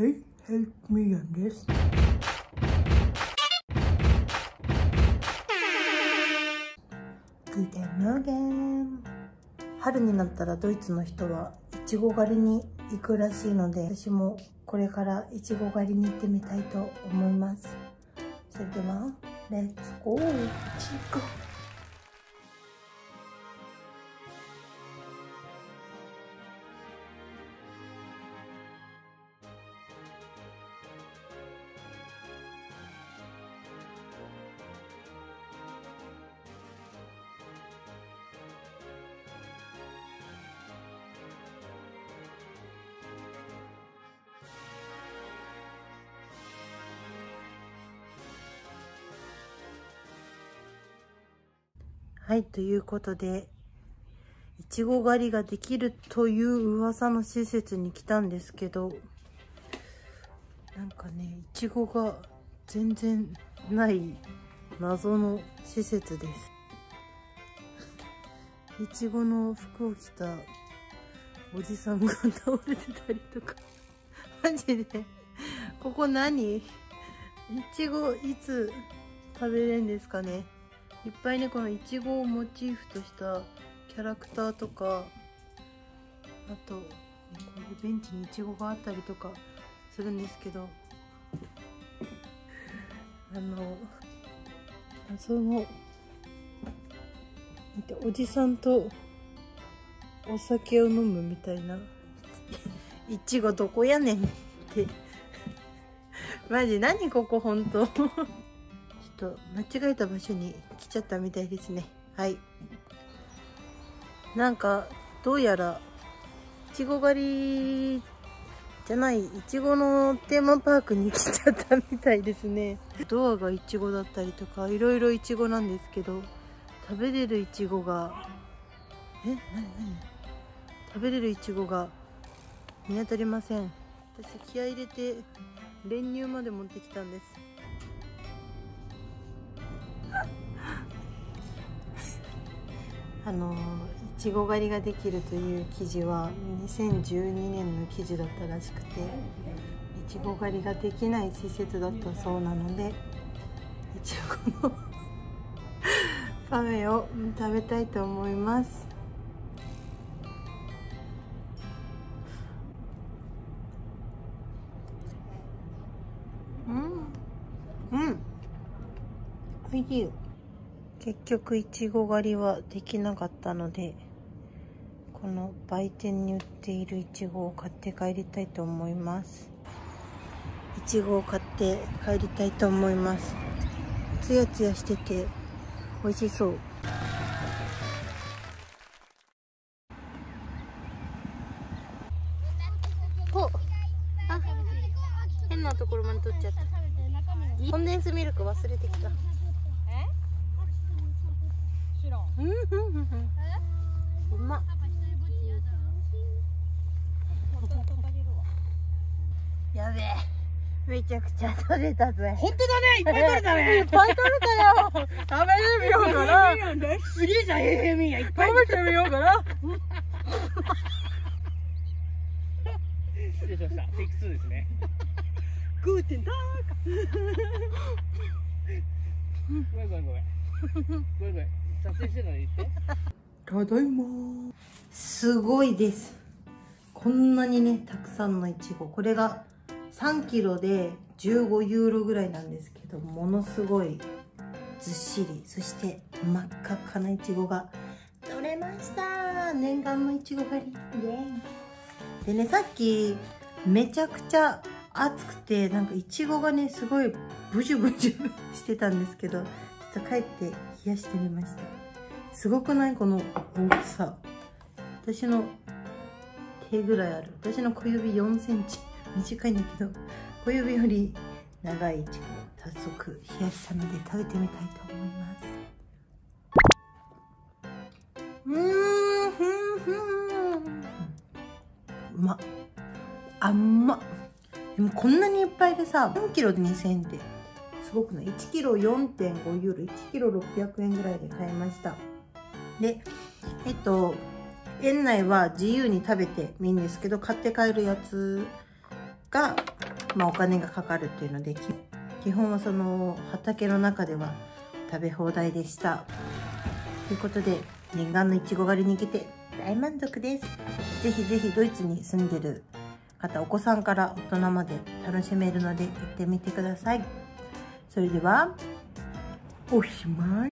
Hey, help me on this. Guten Morgen. 春になったらドイツの人はいちご狩りに行くらしいので、私もこれからいちご狩りに行ってみたいと思います。それでは、レッツゴー、いちご。はい、ということで、いちご狩りができるという噂の施設に来たんですけど、なんかね、いちごが全然ない謎の施設です。いちごの服を着たおじさんが倒れてたりとか、マジで、ここ何？いちごいつ食べれるんですかね。いっぱいね、このいちごをモチーフとしたキャラクターとか、あとこういうベンチにいちごがあったりとかするんですけど、謎のおじさんとお酒を飲むみたいな「いちごどこやねん」ってマジ何ここ本当。間違えた場所に来ちゃったみたいですね。はい、なんかどうやらいちご狩りじゃないいちごのテーマパークに来ちゃったみたいですね。ドアがいちごだったりとか、いろいろいちごなんですけど、食べれるいちごが食べれるいちごが見当たりません。私気合い入れて練乳まで持ってきたんです。いちご狩りができるという記事は2012年の記事だったらしくて、いちご狩りができない施設だったそうなので、いちごのパフェを食べたいと思います。おいしい。結局いちご狩りはできなかったので、この売店に売っているいちごを買って帰りたいと思います。いちごを買って帰りたいと思います。ツヤツヤしてて美味しそう。おっ、あ、変なところまで取っちゃった。コンデンスミルク忘れてきた。うまっ。やべえ、めちゃくちゃ取れたぜ。本当だね、いっぱい取れたね。いっぱい取れたよ。食べてみようかな。すげえじゃん、ヘミヤいっぱい食べてみようかな。失礼しました。テイク2ですね。グーテンターカ。ごめんごめんごめん。ごめんごめん。撮影してたのに言って。ただいまー。すごいです。こんなにね、たくさんのいちご。これが3キロで15ユーロぐらいなんですけど、ものすごいずっしり、そして真っ赤っかないちごが取れましたー。念願のいちご狩り。イエーイ。でね、さっきめちゃくちゃ暑くて、なんかいちごがね、すごいブジュブジュしてたんですけど、ちょっと帰って冷やしてみました。すごくない？この大きさ。私の手ぐらいある。私の小指4センチ、短いんだけど小指より長いいちご。早速冷やしたので食べてみたいと思います。うまっ、甘っ。でもこんなにいっぱいでさ、4キロで2000円ってすごくない？ 1 キロ 4.5 ユーロ、1キロ600円ぐらいで買いました。で、園内は自由に食べてもいいんですけど、買って帰るやつがお金がかかるっていうので、基本はその畑の中では食べ放題でした。ということで、念願のいちご狩りに行けて大満足です。ぜひぜひドイツに住んでる方、お子さんから大人まで楽しめるので行ってみてください。それでは、おしまい。